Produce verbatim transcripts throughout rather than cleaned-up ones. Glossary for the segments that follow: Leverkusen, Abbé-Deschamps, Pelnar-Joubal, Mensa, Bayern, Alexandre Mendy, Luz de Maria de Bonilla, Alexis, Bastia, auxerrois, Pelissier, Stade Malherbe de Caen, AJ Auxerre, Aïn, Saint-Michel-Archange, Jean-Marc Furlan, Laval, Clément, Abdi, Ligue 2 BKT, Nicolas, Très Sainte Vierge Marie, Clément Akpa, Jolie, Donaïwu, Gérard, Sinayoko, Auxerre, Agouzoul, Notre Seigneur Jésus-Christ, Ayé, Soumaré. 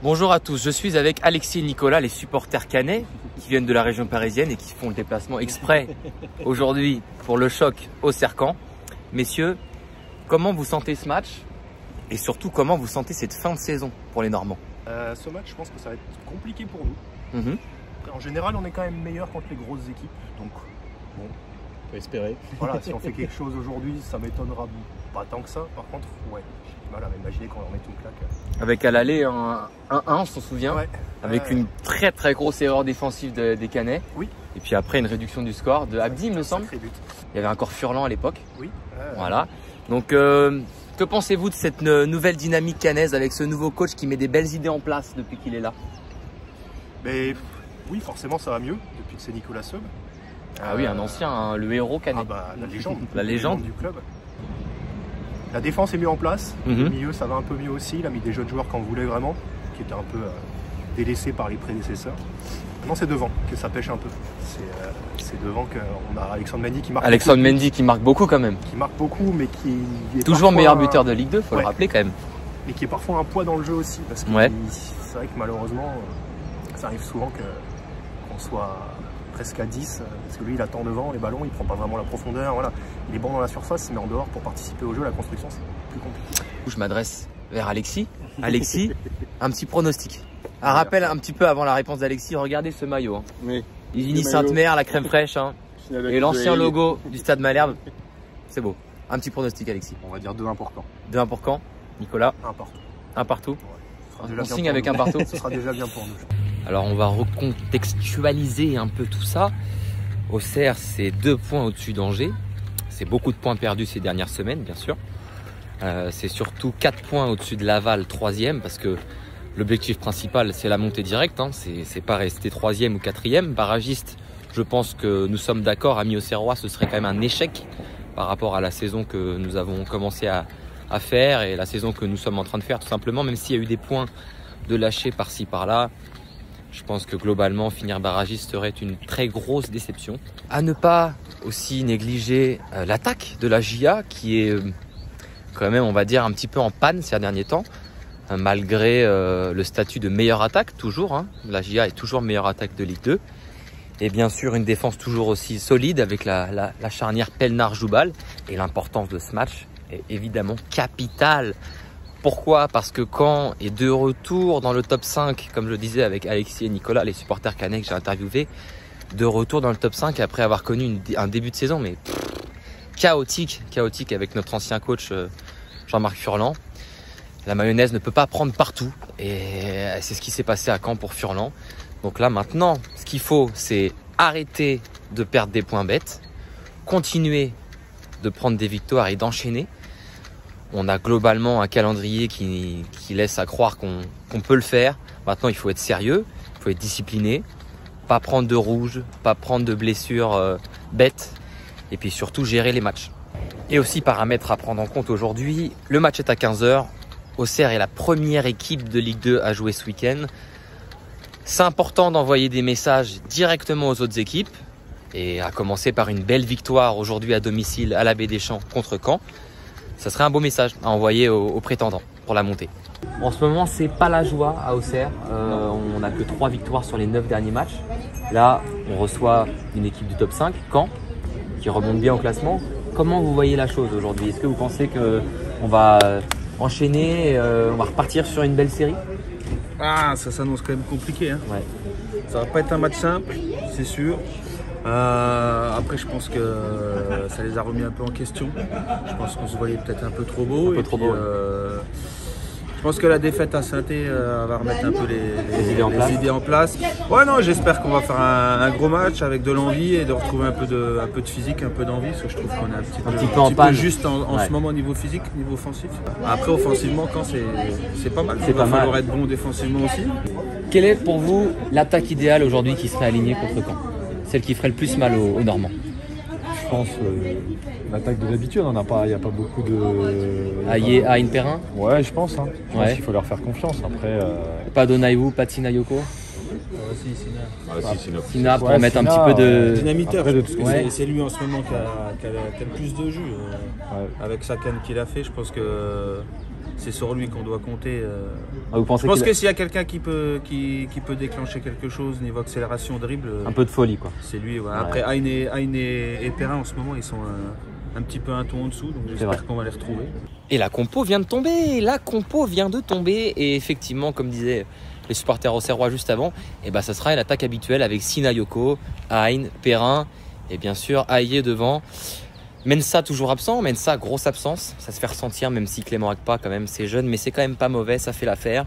Bonjour à tous, je suis avec Alexis et Nicolas, les supporters canets qui viennent de la région parisienne et qui font le déplacement exprès aujourd'hui pour le choc au Cercan. Messieurs, comment vous sentez ce match et surtout comment vous sentez cette fin de saison pour les Normands? euh, Ce match, je pense que ça va être compliqué pour nous. Mm-hmm. Après, en général, on est quand même meilleur contre les grosses équipes, donc bon, on peut espérer. Voilà, si on fait quelque chose aujourd'hui, ça m'étonnera pas tant que ça. Par contre, ouais. Voilà, mais imaginez qu'on leur met une claque. Avec Alalé, un un un, on s'en souvient, ouais, avec euh... une très très grosse erreur défensive de, des Canets. Oui. Et puis après, une réduction du score de Abdi, ouais, il me semble. But. Il y avait encore Furlan à l'époque. Oui. Euh... Voilà. Donc, euh, que pensez-vous de cette nouvelle dynamique canaise avec ce nouveau coach qui met des belles idées en place depuis qu'il est là? Mais, oui, forcément, ça va mieux depuis que c'est Nicolas somme. Ah euh... oui, un ancien, hein, le héros canet. Ah bah, la légende. la légende du club. La défense est mieux en place, mmh. Le milieu ça va un peu mieux aussi, il a mis des jeunes joueurs qu'on voulait vraiment, qui étaient un peu euh, délaissés par les prédécesseurs. Maintenant c'est devant que ça pêche un peu, c'est euh, devant qu'on a Alexandre Mendy qui marque Alexandre beaucoup. Mendy qui marque beaucoup quand même. Qui marque beaucoup mais qui est toujours meilleur buteur de Ligue deux, faut ouais. le rappeler quand même. Et qui est parfois un poids dans le jeu aussi, parce que ouais. c'est vrai que malheureusement ça arrive souvent qu'on qu soit presque à dix, parce que lui il attend devant les ballons, il prend pas vraiment la profondeur, voilà. Il est bon dans la surface, mais en dehors pour participer au jeu, la construction c'est plus compliqué. Je m'adresse vers Alexis. Alexis, un petit pronostic. Un rappel un petit peu avant la réponse d'Alexis, regardez ce maillot. Hein. Oui. Il unit Sainte-Mère, la crème fraîche, hein. Et l'ancien logo du Stade Malherbe. C'est beau. Un petit pronostic Alexis. On va dire deux un pour Caen. deux un pour Caen, Nicolas. Un partout. Un partout. Ouais. On signe avec nous. un partout. Ce sera déjà bien pour nous. Alors on va recontextualiser un peu tout ça. Auxerre, c'est deux points au-dessus d'Angers. C'est beaucoup de points perdus ces dernières semaines, bien sûr. Euh, c'est surtout quatre points au-dessus de Laval, troisième, parce que l'objectif principal, c'est la montée directe. Hein. C'est pas rester troisième ou quatrième. Barragiste, je pense que nous sommes d'accord, amis auxerrois, ce serait quand même un échec par rapport à la saison que nous avons commencé à, à faire et la saison que nous sommes en train de faire, tout simplement, même s'il y a eu des points de lâcher par-ci, par-là. Je pense que globalement, finir barragiste serait une très grosse déception. À ne pas aussi négliger euh, l'attaque de la J A qui est euh, quand même, on va dire, un petit peu en panne ces derniers temps, hein, malgré euh, le statut de meilleure attaque, toujours. Hein, la J A est toujours meilleure attaque de Ligue deux. Et bien sûr, une défense toujours aussi solide avec la, la, la charnière Pelnar-Joubal. Et l'importance de ce match est évidemment capitale. Pourquoi? Parce que Caen est de retour dans le top cinq, comme je le disais avec Alexis et Nicolas, les supporters canets que j'ai interviewés, de retour dans le top cinq après avoir connu une, un début de saison, mais pff, chaotique, chaotique avec notre ancien coach Jean-Marc Furlan. La mayonnaise ne peut pas prendre partout et c'est ce qui s'est passé à Caen pour Furlan. Donc là maintenant, ce qu'il faut, c'est arrêter de perdre des points bêtes, continuer de prendre des victoires et d'enchaîner. On a globalement un calendrier qui, qui laisse à croire qu'on qu'on peut le faire. Maintenant, il faut être sérieux, il faut être discipliné, pas prendre de rouge, pas prendre de blessures euh, bêtes et puis surtout gérer les matchs. Et aussi, paramètre à prendre en compte aujourd'hui, le match est à quinze heures. Auxerre est la première équipe de Ligue deux à jouer ce week-end. C'est important d'envoyer des messages directement aux autres équipes et à commencer par une belle victoire aujourd'hui à domicile à l'Abbé-Deschamps contre Caen. Ça serait un beau message à envoyer aux, aux prétendants pour la montée. En ce moment, c'est pas la joie à Auxerre. Euh, on n'a que trois victoires sur les neuf derniers matchs. Là, on reçoit une équipe du top cinq, Caen, qui remonte bien au classement. Comment vous voyez la chose aujourd'hui? Est-ce que vous pensez qu'on va enchaîner, euh, on va repartir sur une belle série? Ah, ça s'annonce quand même compliqué. Hein. Ouais. Ça va pas être un match simple, c'est sûr. Euh, après je pense que euh, ça les a remis un peu en question. Je pense qu'on se voyait peut-être un peu trop beau. Un peu et trop puis, beau euh, ouais. Je pense que la défaite à Sainté euh, va remettre un peu les, les, les, idées, en les idées en place. Ouais non, j'espère qu'on va faire un, un gros match avec de l'envie et de retrouver un peu de, un peu de physique, un peu d'envie, parce que je trouve qu'on est un petit un peu, petit peu, un petit peu juste en, en ouais. ce moment au niveau physique, niveau offensif. Après offensivement quand c'est pas mal, il va falloir être bon défensivement aussi. Quelle est pour vous l'attaque idéale aujourd'hui qui serait alignée contre Caen? Celle qui ferait le plus mal aux, aux Normands? Je pense euh, l'attaque de l'habitude, il n'y a pas beaucoup de... Euh, Ayé, Aïn, Perrin. Ouais, je pense. Hein. Je ouais. pense qu'il faut leur faire confiance. Après, euh... Pas Donaïwu, pas de Sinayoko. Euh, si, Sina. Ah, ah, si, Sina. Sina pour ouais, mettre Sina, un petit peu de... Dynamiteur. Ouais. C'est lui en ce moment qui a, qui a, qui a le plus de jus. Euh, ouais. Avec sa canne qu'il a fait, je pense que... c'est sur lui qu'on doit compter. Euh... Ah, vous pensez je pense qu'il a... que s'il y a quelqu'un qui peut, qui, qui peut déclencher quelque chose niveau accélération, dribble... Un peu de folie, quoi. C'est lui, ouais. Ouais. Après, Aïn et, Aïn et, et Perrin, en ce moment, ils sont... Euh... un petit peu un ton en dessous, donc j'espère qu'on va les retrouver. Et la compo vient de tomber, la compo vient de tomber, et effectivement, comme disaient les supporters auxerrois juste avant, et ben ça sera l'attaque habituelle avec Sinayoko, Aïn, Perrin, et bien sûr Ayé devant. Mensa toujours absent, Mensa grosse absence, ça se fait ressentir, même si Clément Akpa quand même c'est jeune, mais c'est quand même pas mauvais, ça fait l'affaire.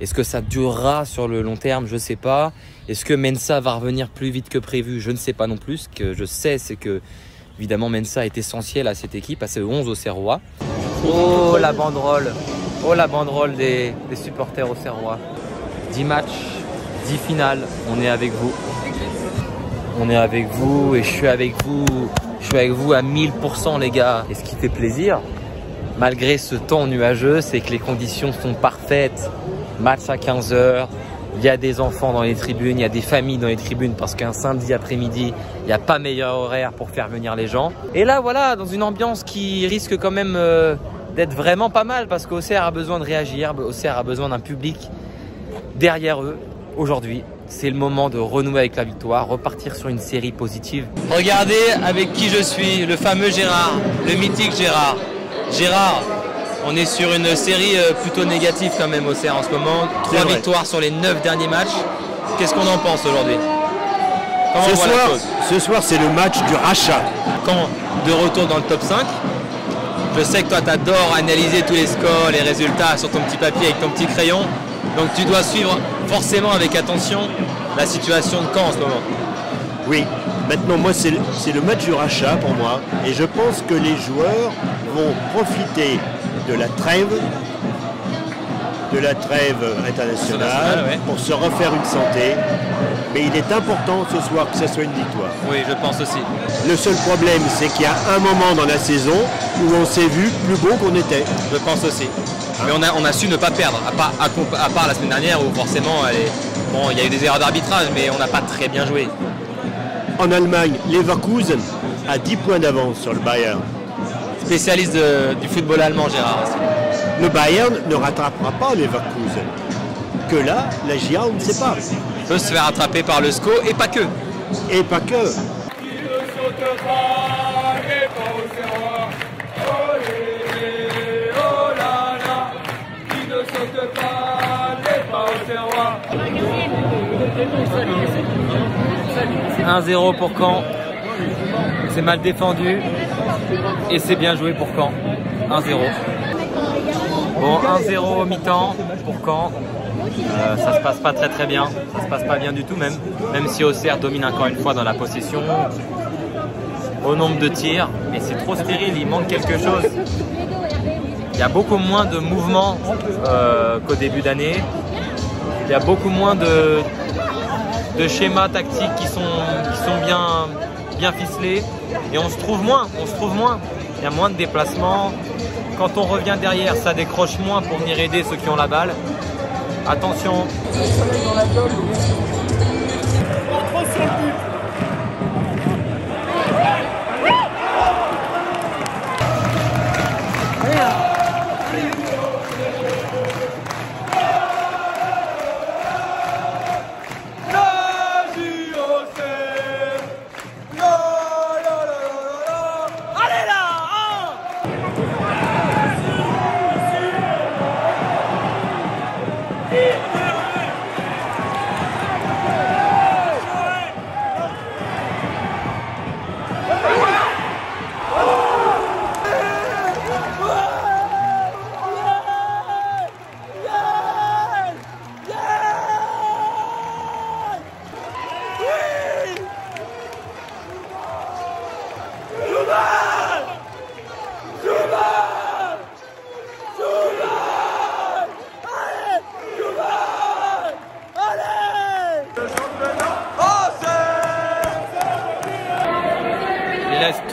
Est-ce que ça durera sur le long terme? Je ne sais pas. Est-ce que Mensa va revenir plus vite que prévu? Je ne sais pas non plus. Ce que je sais, c'est que évidemment, Mensa est essentiel à cette équipe, à ces onze auxerrois. Oh, la banderole Oh, la banderole des, des supporters auxerrois. dix matchs, dix finales, on est avec vous. On est avec vous et je suis avec vous. Je suis avec vous à mille pour cent, les gars. Et ce qui fait plaisir, malgré ce temps nuageux, c'est que les conditions sont parfaites. Match à quinze heures. Il y a des enfants dans les tribunes, il y a des familles dans les tribunes parce qu'un samedi après-midi, il n'y a pas meilleur horaire pour faire venir les gens. Et là, voilà, dans une ambiance qui risque quand même euh, d'être vraiment pas mal parce qu'Auxerre a besoin de réagir, Auxerre a besoin d'un public derrière eux. Aujourd'hui, c'est le moment de renouer avec la victoire, repartir sur une série positive. Regardez avec qui je suis, le fameux Gérard, le mythique Gérard. Gérard, on est sur une série plutôt négative quand même au C R en ce moment. Trois victoires sur les neuf derniers matchs. Qu'est-ce qu'on en pense aujourd'hui? Ce soir, ce soir, c'est le match du rachat. Quand de retour dans le top cinq, je sais que toi, tu adores analyser tous les scores, les résultats sur ton petit papier avec ton petit crayon. Donc tu dois suivre forcément avec attention la situation de Caen en ce moment. Oui. Maintenant, moi, c'est le match du rachat pour moi. Et je pense que les joueurs vont profiter de la trêve, de la trêve internationale, ouais, pour se refaire une santé. Mais il est important ce soir que ce soit une victoire. Oui, je pense aussi. Le seul problème, c'est qu'il y a un moment dans la saison où on s'est vu plus beau qu'on était. Je pense aussi. Hein? Mais on a, on a su ne pas perdre, à part, à, à part la semaine dernière où forcément, elle est... bon, il y a eu des erreurs d'arbitrage, mais on n'a pas très bien joué. En Allemagne, Leverkusen a dix points d'avance sur le Bayern. Spécialiste de, du football allemand, Gérard. Le Bayern ne rattrapera pas Leverkusen. Que là, la J A, on ne sait pas. On peut se faire rattraper par le S C O et pas que. Et pas que. un zéro pour Caen, c'est mal défendu et c'est bien joué pour Caen, un zéro. Bon, un zéro au mi-temps pour Caen, euh, ça se passe pas très très bien, ça se passe pas bien du tout même, même si Auxerre domine encore une fois dans la possession, au nombre de tirs, mais c'est trop stérile, il manque quelque chose. Il y a beaucoup moins de mouvements euh, qu'au début d'année, il y a beaucoup moins de... de schémas tactiques qui sont, qui sont bien, bien ficelés et on se trouve moins, on se trouve moins. Il y a moins de déplacements. Quand on revient derrière, ça décroche moins pour venir aider ceux qui ont la balle. Attention.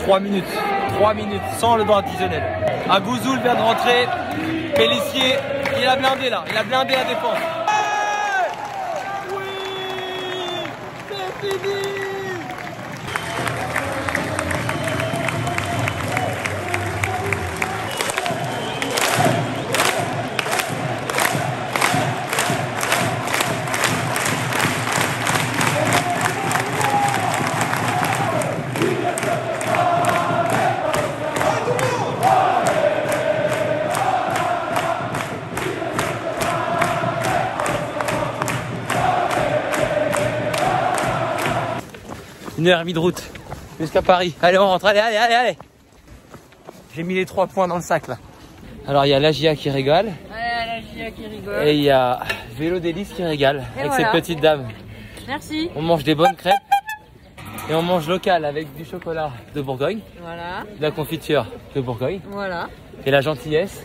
trois minutes, trois minutes sans le droit additionnel. Agouzoul vient de rentrer. Pelissier, il a blindé là, il a blindé la défense. Oui, c'est fini. Une heure et demie de route jusqu'à Paris. Allez, on rentre, allez, allez, allez, allez. J'ai mis les trois points dans le sac là. Alors il y a l'A J A qui régale. Ouais, l'A J A qui rigole. Et il y a Vélo d'Hélice qui régale et avec voilà. Ses petites dames. Merci. On mange des bonnes crêpes. Et on mange local avec du chocolat de Bourgogne, voilà. De la confiture de Bourgogne, voilà. Et la gentillesse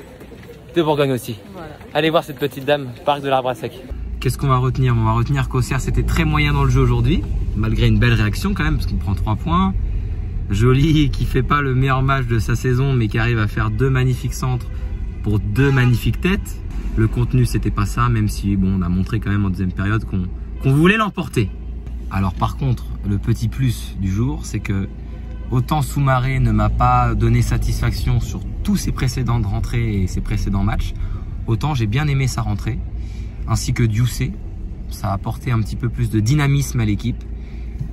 de Bourgogne aussi. Voilà. Allez voir cette petite dame, parc de l'Arbre à Sec. Qu'est-ce qu'on va retenir? On va retenir qu'Auxerre c'était très moyen dans le jeu aujourd'hui, malgré une belle réaction quand même, parce qu'il prend trois points. Jolie qui fait pas le meilleur match de sa saison, mais qui arrive à faire deux magnifiques centres pour deux magnifiques têtes. Le contenu c'était pas ça, même si bon, on a montré quand même en deuxième période qu'on qu'on voulait l'emporter. Alors par contre, le petit plus du jour, c'est que autant Soumaré ne m'a pas donné satisfaction sur tous ses précédentes rentrées et ses précédents matchs, autant j'ai bien aimé sa rentrée, ainsi que Dioucé. Ça a apporté un petit peu plus de dynamisme à l'équipe.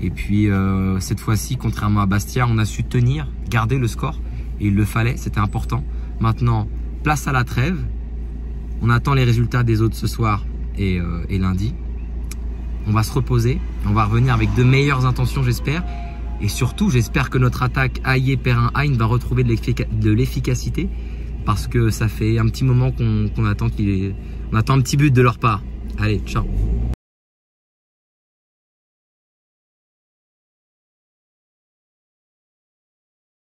Et puis euh, cette fois-ci, contrairement à Bastia, on a su tenir, garder le score. Et il le fallait, c'était important. Maintenant, place à la trêve. On attend les résultats des autres ce soir et, euh, et lundi. On va se reposer, on va revenir avec de meilleures intentions, j'espère. Et surtout, j'espère que notre attaque Ayé, Perrin, Aïn va retrouver de l'efficacité, parce que ça fait un petit moment qu'on qu'on attend qu'il ait... on attend un petit but de leur part. Allez, ciao.